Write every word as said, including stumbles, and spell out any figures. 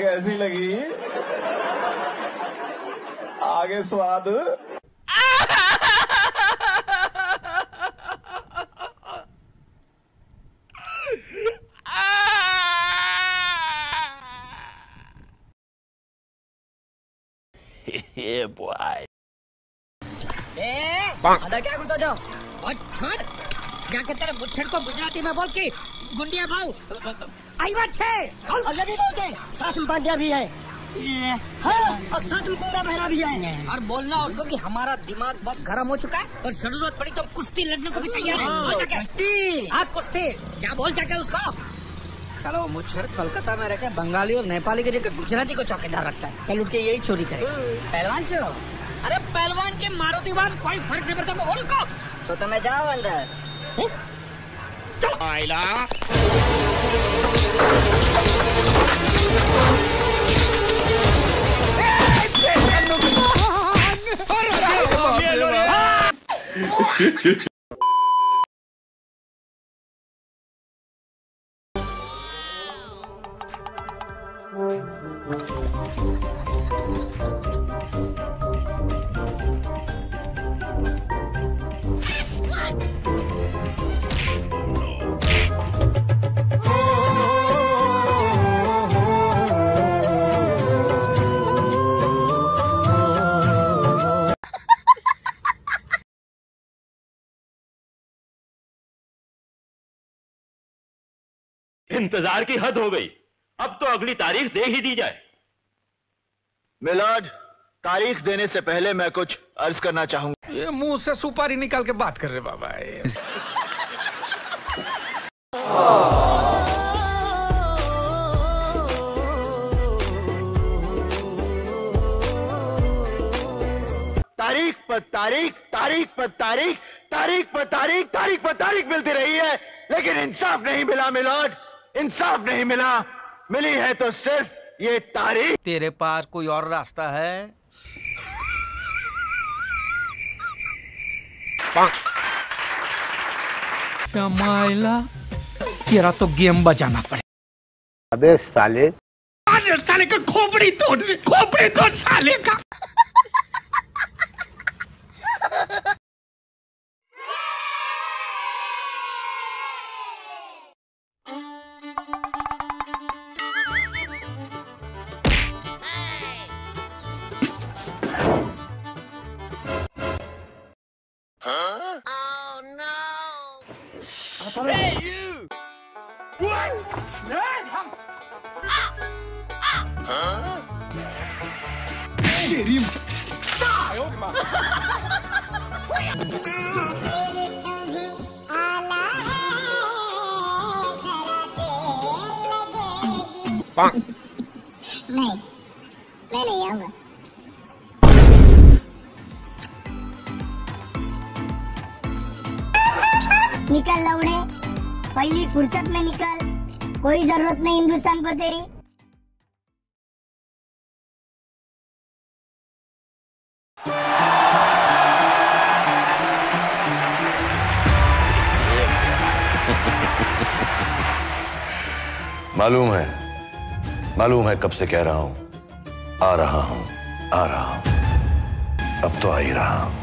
कैसी लगी? आगे स्वाद ये बॉय अदर क्या गुस्सा जाओ और छोड़ क्या कहते हैं मुच्छड़ को गुजराती में बोल के गुंडिया भाऊ आई बात है और अगर भी बोलते साथ में पांड्या भी है हाँ, और साथ में गोरा बहरा भी है और बोलना उसको कि हमारा दिमाग बहुत गर्म हो चुका है और जरूरत पड़ी तो कुश्ती लड़ने को भी तैयार है कुश्ती आप कुश्ती क्या बोल सके उसको चलो मुच्छड़ कोलकाता में रहकर बंगाली और नेपाली के जगह गुजराती को चौकीदार रखता है कल उठ के यही चोरी करे पहलवान चो अरे पहलवान के मारुतिवान कोई फर्क नहीं पड़ता बोल को तो तुम्हें जाओ अंदर आइला इंतजार की हद हो गई। अब तो अगली तारीख दे ही दी जाए। मिलाड, तारीख देने से पहले मैं कुछ अर्ज करना चाहूंगा। ये मुंह से सुपारी निकाल के बात कर रहे बाबा ये। तारीख पर तारीख तारीख पर तारीख तारीख पर तारीख तारीख पर तारीख मिलती रही है लेकिन इंसाफ नहीं मिला मिलाड इंसाफ नहीं मिला मिली है तो सिर्फ ये तारीख। तेरे पास कोई और रास्ता है मायला तेरा तो गेम बजाना पड़े अबे साले साले का खोपड़ी तोड़ खोपड़ी तोड़ साले का Hey you! What? Yes, हम. हाँ? तेरी तायो माँ. पांग. नहीं, मैं नहीं आऊँगा. निकल लौड़े पहली फुर्सत में निकल कोई जरूरत नहीं हिंदुस्तान को तेरी मालूम है मालूम है कब से कह रहा हूं आ रहा हूं आ रहा हूं अब तो आ ही रहा हूं